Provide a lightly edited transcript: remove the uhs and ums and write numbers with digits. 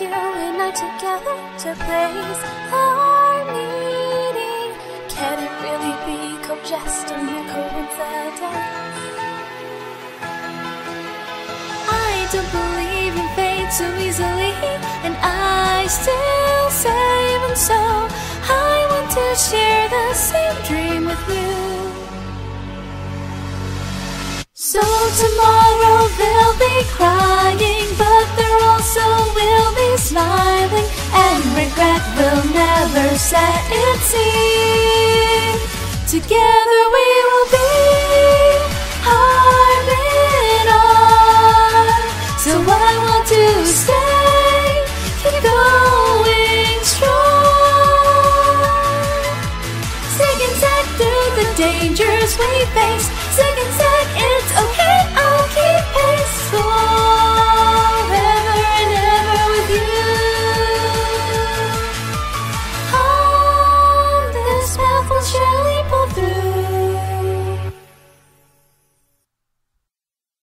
you and I together to place our meaning. Can it really be called just a mere coincidence? I don't believe in fate so easily, and I still say, and so I want to share the same dream with you. So tomorrow they'll be crying, but there also will be smiling, and regret will never set its teeth. Together we will be arm in arm. So I want to stay, keep going strong. Sick and sad through the dangers we face. Sick and sad, it's okay.